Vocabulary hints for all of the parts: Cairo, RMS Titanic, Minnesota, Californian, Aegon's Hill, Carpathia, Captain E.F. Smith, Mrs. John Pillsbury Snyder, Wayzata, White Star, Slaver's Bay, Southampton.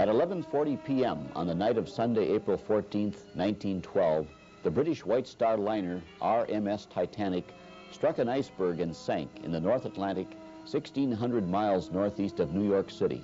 At 11:40 p.m. on the night of Sunday, April 14, 1912, the British White Star liner RMS Titanic struck an iceberg and sank in the North Atlantic, 1,600 miles northeast of New York City.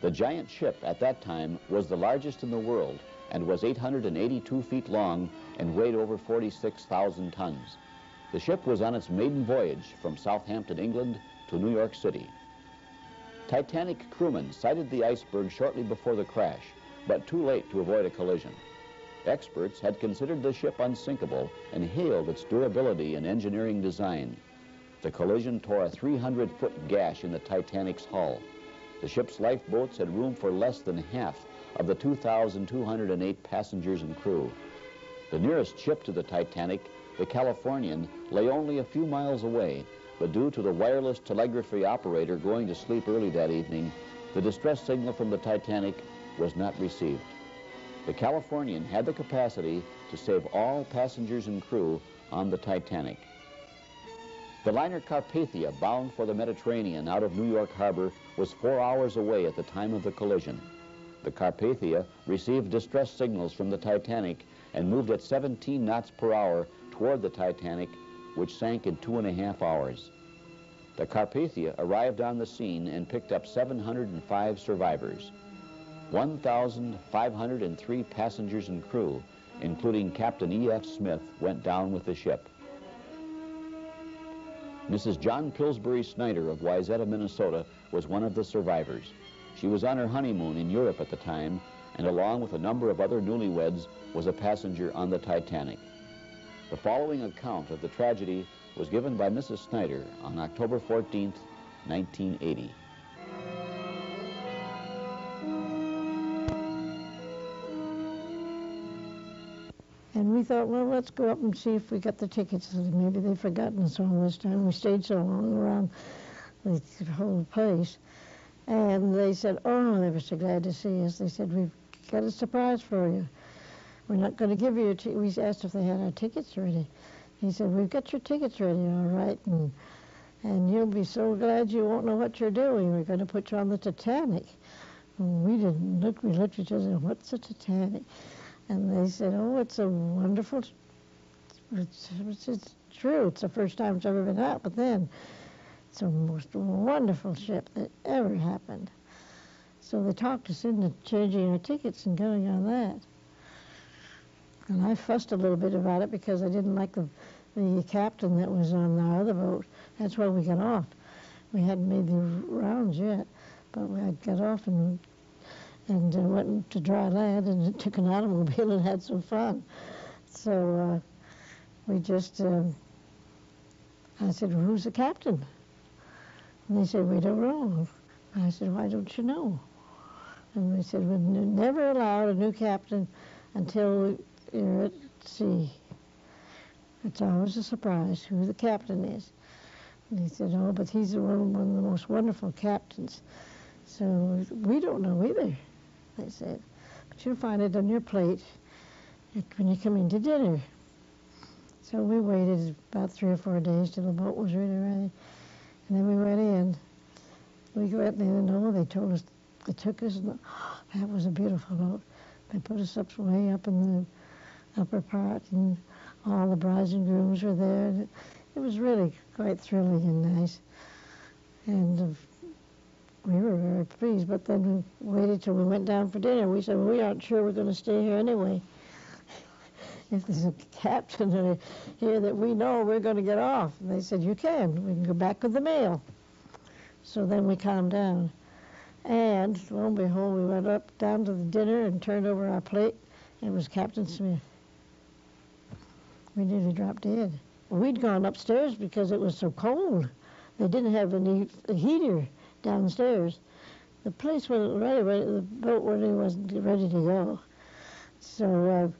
The giant ship at that time was the largest in the world and was 882 feet long and weighed over 46,000 tons. The ship was on its maiden voyage from Southampton, England to New York City. Titanic crewmen sighted the iceberg shortly before the crash, but too late to avoid a collision. Experts had considered the ship unsinkable and hailed its durability and engineering design. The collision tore a 300-foot gash in the Titanic's hull. The ship's lifeboats had room for less than half of the 2,208 passengers and crew. The nearest ship to the Titanic, the Californian, lay only a few miles away, but due to the wireless telegraphy operator going to sleep early that evening, the distress signal from the Titanic was not received. The Californian had the capacity to save all passengers and crew on the Titanic. The liner Carpathia, bound for the Mediterranean out of New York Harbor, was 4 hours away at the time of the collision. The Carpathia received distress signals from the Titanic and moved at 17 knots per hour toward the Titanic, which sank in 2.5 hours. The Carpathia arrived on the scene and picked up 705 survivors. 1,503 passengers and crew, including Captain E.F. Smith, went down with the ship. Mrs. John Pillsbury Snyder of Wayzata, Minnesota, was one of the survivors. She was on her honeymoon in Europe at the time, and along with a number of other newlyweds, was a passenger on the Titanic. The following account of the tragedy was given by Mrs. Snyder on October 14, 1980. And we thought, well, let's go up and see if we got the tickets. Maybe they've forgotten us all this time. We stayed so long around the whole place. And they said, oh, they were so glad to see us. They said, we've got a surprise for you. We're not going to give you a ticket. We asked if they had our tickets ready. He said, we've got your tickets ready, all right. And you'll be so glad you won't know what you're doing. We're going to put you on the Titanic. And we didn't look. We looked at each other and said, what's the Titanic? And they said, oh, it's a wonderful, it's true. It's the first time it's ever been out, but then it's the most wonderful ship that ever happened. So they talked us into changing our tickets and going on that. And I fussed a little bit about it because I didn't like the captain that was on our other boat. That's why we got off. We hadn't made the rounds yet, but I got off and went to dry land and took an automobile and had some fun. So we just, I said, well, who's the captain? And they said, we don't know. And I said, why don't you know? And they said, we're never allowed a new captain until you're at sea. It's always a surprise who the captain is. And he said, oh, but he's one of the most wonderful captains. So we don't know either. They said, but you'll find it on your plate when you come in to dinner. So we waited about 3 or 4 days till the boat was really ready, and then we went in. We went in and oh, they told us, they took us, and oh, that was a beautiful boat. They put us up way up in the upper part, and all the brides and grooms were there. And it was really quite thrilling and nice, and we were very pleased, but then we waited till we went down for dinner. We said, well, we aren't sure we're going to stay here anyway. If there's a captain here that we know, we're going to get off. And they said, you can. We can go back with the mail. So then we calmed down. And lo and behold, we went up down to the dinner and turned over our plate. And it was Captain Smith. We nearly dropped dead. We'd gone upstairs because it was so cold. They didn't have any heater downstairs. The place wasn't ready, the boat really wasn't ready to go. So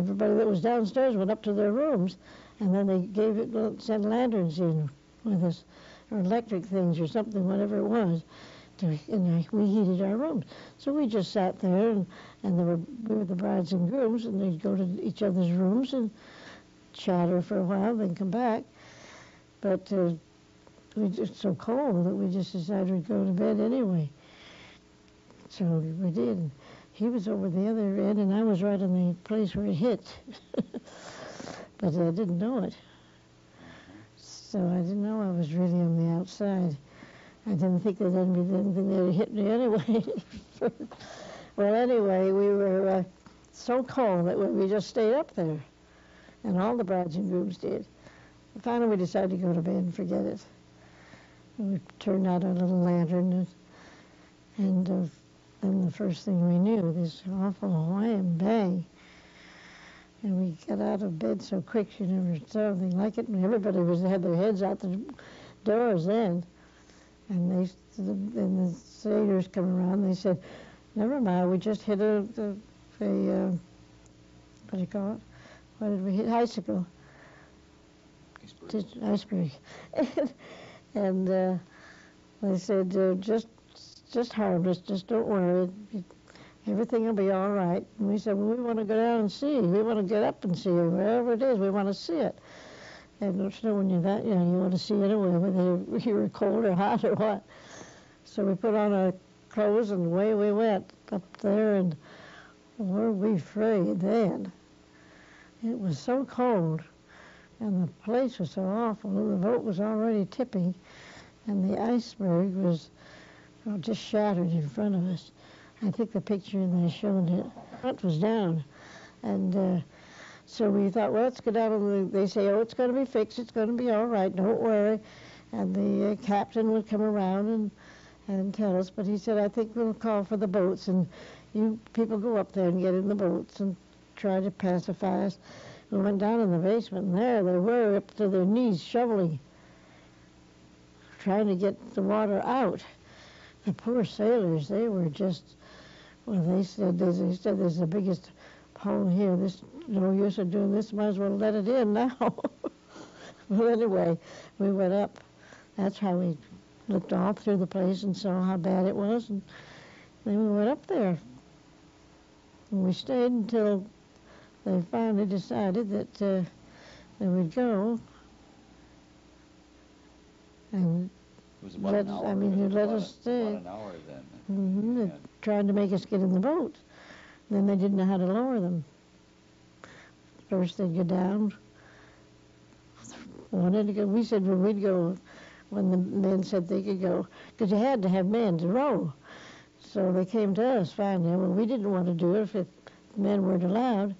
everybody that was downstairs went up to their rooms, and then they sent lanterns in with us, or electric things or something, whatever it was, and we heated our rooms. So we just sat there, and we were the brides and grooms, and they'd go to each other's rooms and chatter for a while, then come back. But it was so cold that we just decided we'd go to bed anyway. So we did. He was over the other end, and I was right in the place where it hit. But I didn't know it. So I didn't know I was really on the outside. I didn't think that they'd hit me anyway. Well, anyway, we were so cold that we just stayed up there. And all the brides and grooms did. Finally, we decided to go to bed and forget it. And we turned out our little lantern, and then the first thing we knew, this awful Hawaiian bang. And we got out of bed so quick, you never saw anything like it. And everybody had their heads out the doors then. And the sailors come around, and they said, never mind, we just hit a what do you call it? What did we hit? Icicle. Iceberg. And they said, just harmless, just don't worry. Everything will be all right. And we said, well, we want to go down and see. We want to get up and see it, wherever it is. We want to see it. And don't you know, when you're that young, you want to see anyway, whether you were cold or hot or what. So we put on our clothes, and away we went up there, and were we afraid then. It was so cold, and the place was so awful. The boat was already tipping, and the iceberg was just shattered in front of us. I think the picture that I showed, the front was down. And so we thought, well, let's go down. And they say, oh, it's going to be fixed. It's going to be all right. Don't worry. And the captain would come around and tell us. But he said, I think we'll call for the boats, and you people go up there and get in the boats and try to pacify us. We went down in the basement, and there they were up to their knees shoveling, trying to get the water out. The poor sailors, they were just, well, they said, there's the biggest hole here. This, no use of doing this, might as well let it in now. Well, anyway, we went up. That's how we looked all through the place and saw how bad it was. And then we went up there. And we stayed until they finally decided that they would go. And it was about an hour. I mean, they let us stay. About an hour then. Mm-hmm. They tried to make us get in the boat. Then they didn't know how to lower them. First they'd go down. Wanted to go. We said when we'd go, when the men said they could go, because you had to have men to row. So they came to us finally. Well, we didn't want to do it if men weren't allowed.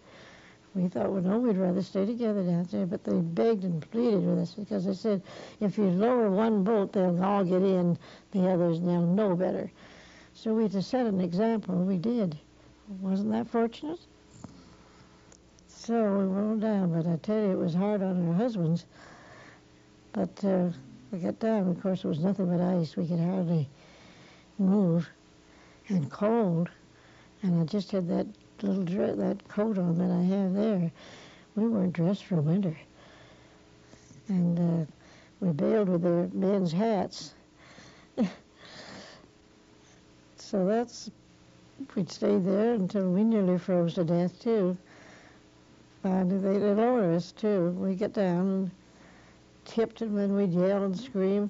We thought, well, no, we'd rather stay together down there. But they begged and pleaded with us because they said, if you lower one boat, they'll all get in. The others now know better. So we had to set an example. We did. Wasn't that fortunate? So we rolled down. But I tell you, it was hard on our husbands. But we got down. Of course, it was nothing but ice. We could hardly move. And cold, and I just had that little that coat on that I have there. We weren't dressed for winter, and we bailed with their men's hats. So we'd stay there until we nearly froze to death too. Finally, they lowered us too. We got down and tipped, and then we'd yell and scream.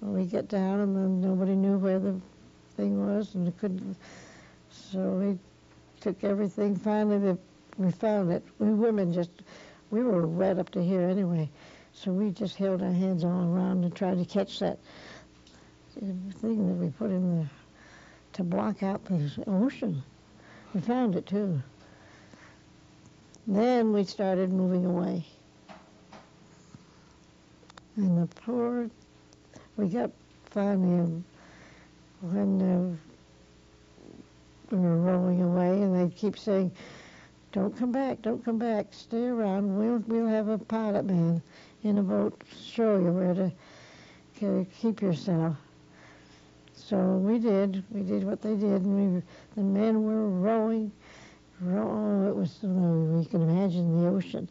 We got down, and then nobody knew where the thing was, and couldn't. So we took everything. Finally, we found it. We women we were wet up to here anyway, so we just held our hands all around and tried to catch that thing that we put in there to block out the ocean. We found it too. Then we started moving away, and we got finally. When we were rolling away, and they'd keep saying, don't come back, stay around, we'll have a pilot man in a boat show you where to keep yourself. So we did what they did, and the men were rowing, it was, you can imagine the ocean.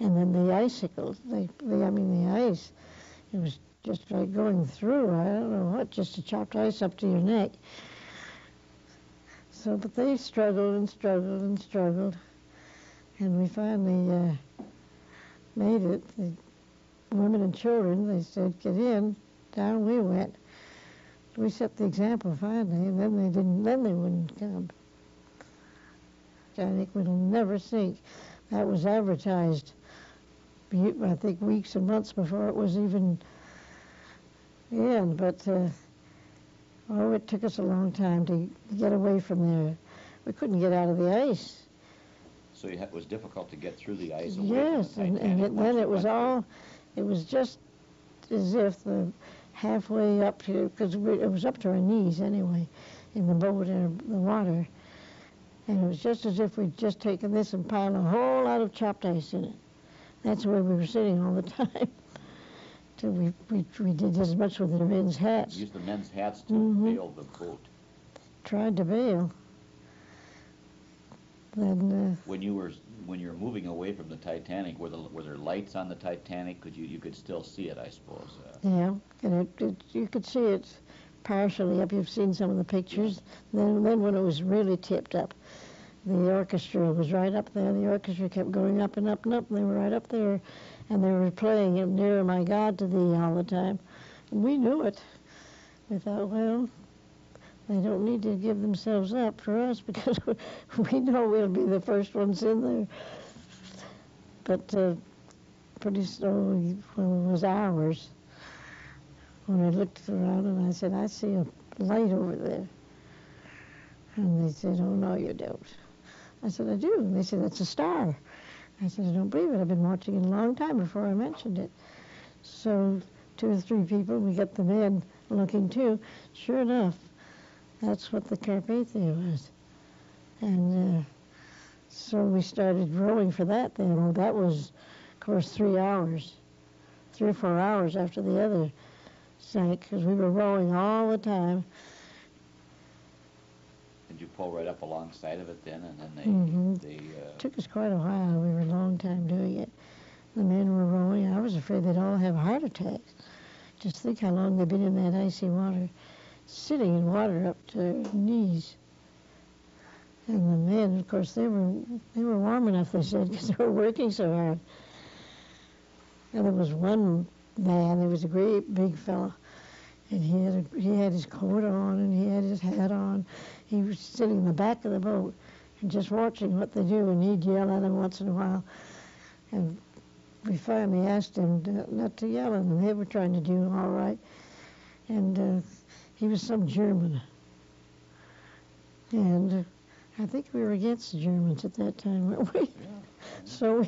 And then the icicles, the ice, it was just like going through, I don't know what, just a chopped ice up to your neck. So, but they struggled and struggled and struggled, and we finally made it. The women and children, they said, get in. Down we went. We set the example finally, and then they didn't. Then they wouldn't come. I think we'll never sink. That was advertised, I think, weeks and months before it was even in. But oh, it took us a long time to get away from there. We couldn't get out of the ice. So it was difficult to get through the ice. Yes, and then it was all. It was just as if the halfway up to, because it was up to our knees anyway, in the boat and the water. And it was just as if we'd just taken this and piled a whole lot of chopped ice in it. That's where we were sitting all the time. Till we did as much with the men's hats. Used the men's hats to bail the boat. Tried to bail. Then when you were moving away from the Titanic, were there lights on the Titanic? You could still see it, I suppose. Yeah, and you could see it partially up. You've seen some of the pictures. Yeah. Then when it was really tipped up, the orchestra was right up there. The orchestra kept going up and up and up. And they were right up there, and they were playing it "Nearer My God to Thee" all the time. And we knew it. We thought, well, they don't need to give themselves up for us because we know we'll be the first ones in there. But pretty soon, well, it was hours when I looked around and I said, I see a light over there. And they said, oh, no, you don't. I said, I do. And they said, that's a star. I said, I don't believe it. I've been watching it a long time before I mentioned it. So 2 or 3 people, we got the men looking too. Sure enough, that's what the Carpathia was. And so we started rowing for that then. Well, that was, of course, 3 or 4 hours after the other sank, because we were rowing all the time. Did you pull right up alongside of it then, and then they... It took us quite a while. We were a long time doing it. The men were rowing. I was afraid they'd all have heart attacks. Just think how long they'd been in that icy water, sitting in water up to their knees. And the men, of course, they were warm enough, they said, because they were working so hard. And there was one man, he was a great big fellow, and he had his coat on and he had his hat on. He was sitting in the back of the boat and just watching what they do, and he'd yell at them once in a while. And we finally asked him not to yell at them. They were trying to do all right. And he was some German. And I think we were against the Germans at that time, weren't we? Yeah. So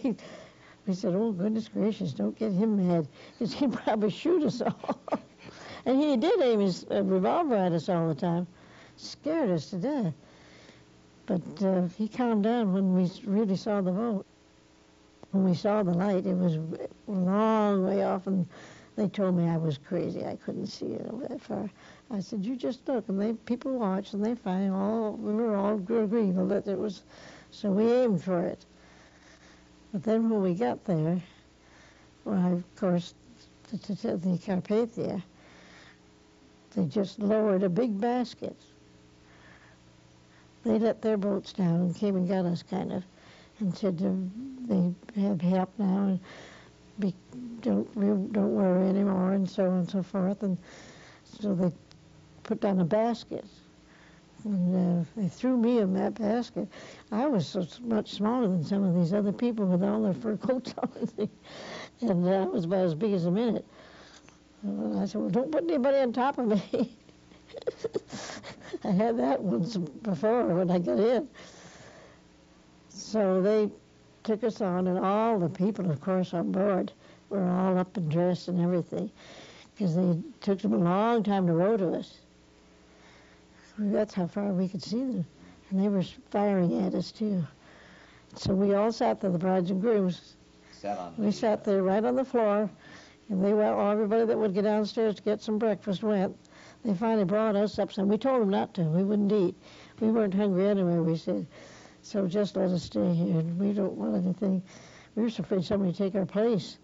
we said, oh, goodness gracious, don't get him mad, because he'd probably shoot us all. And he did aim his revolver at us all the time. Scared us to death. But he calmed down when we really saw the boat. When we saw the light, it was a long way off, and they told me I was crazy. I couldn't see it over that far. I said, you just look, and people watch, and they find we were all agreeable that it was, so we aimed for it. But then when we got there, well, of course, the Carpathia, they just lowered a big basket. They let their boats down and came and got us, kind of, and said they have help now, and don't worry anymore, and so on and so forth. And so they put down a basket, and they threw me in that basket. I was so much smaller than some of these other people with all their fur coats on, and I was about as big as a minute. And I said, well, don't put anybody on top of me. I had that once before when I got in. So they took us on, and all the people, of course, on board were all up and dressed and everything, because they took them a long time to row to us. That's how far we could see them. And they were firing at us, too. So we all sat there, the brides and grooms. We sat there right on the floor, and everybody that would go downstairs to get some breakfast went. They finally brought us up, and we told them not to. We wouldn't eat. We weren't hungry anyway, we said. So just let us stay here. We don't want anything. We were so afraid somebody would take our place.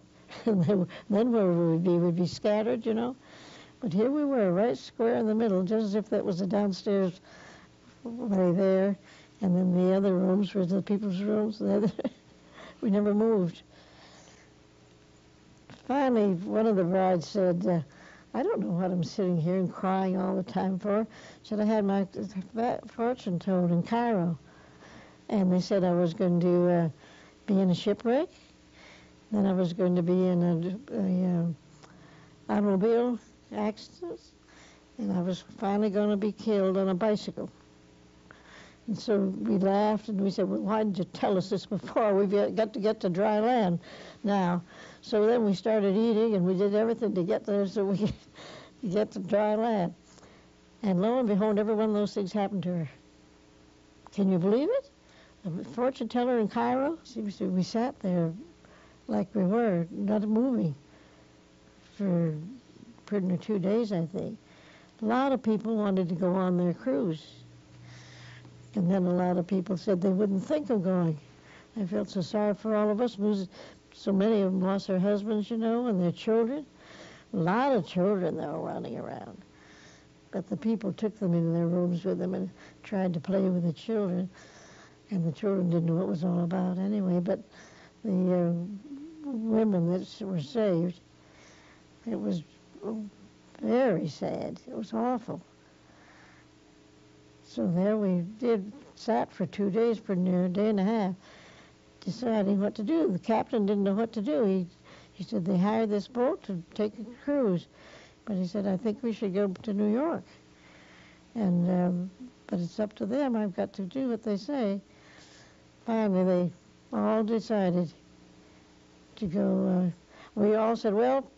And then where would we be? We'd be scattered, you know. But here we were, right square in the middle, just as if that was the downstairs way there. And then the other rooms were the people's rooms. We never moved. Finally, one of the brides said, I don't know what I'm sitting here and crying all the time for. Should I have my fortune told in Cairo? And they said I was going to be in a shipwreck. Then I was going to be in an automobile accident. And I was finally going to be killed on a bicycle. And so we laughed and we said, well, why didn't you tell us this before? We've got to get to dry land now. So then we started eating and we did everything to get there so we could get to dry land. And lo and behold, every one of those things happened to her. Can you believe it? A fortune teller in Cairo? We sat there like we were, not moving, for pretty near 2 days, I think. A lot of people wanted to go on their cruise. And then a lot of people said they wouldn't think of going. I felt so sorry for all of us. So many of them lost their husbands, you know, and their children. A lot of children that were running around. But the people took them into their rooms with them and tried to play with the children. And the children didn't know what it was all about anyway. But the women that were saved, it was very sad. It was awful. So there we sat for 2 days, pretty near a day and a half, deciding what to do. The captain didn't know what to do. He said they hired this boat to take a cruise. But he said, I think we should go to New York. And but it's up to them. I've got to do what they say. Finally, they all decided to go. We all said, well,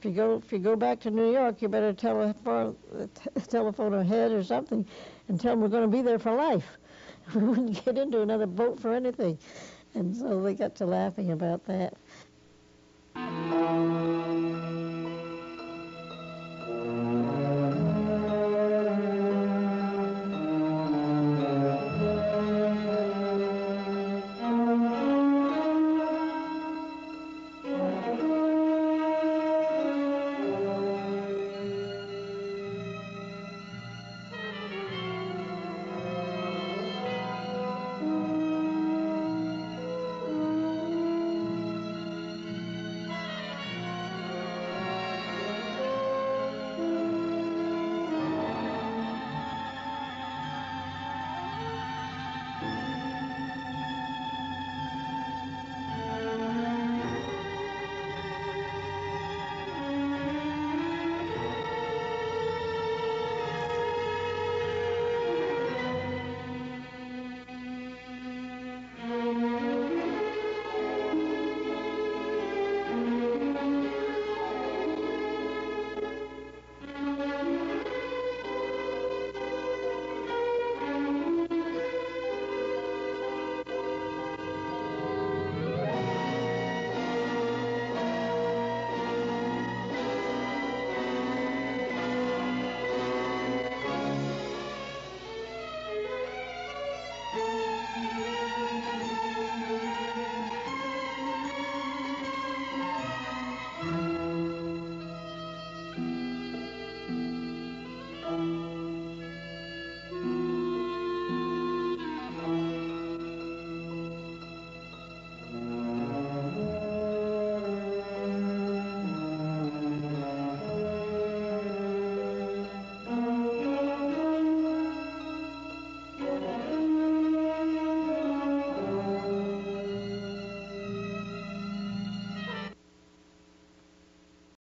if you go back to New York, you better telephone ahead or something and tell them we're going to be there for life. We wouldn't get into another boat for anything. And so they got to laughing about that.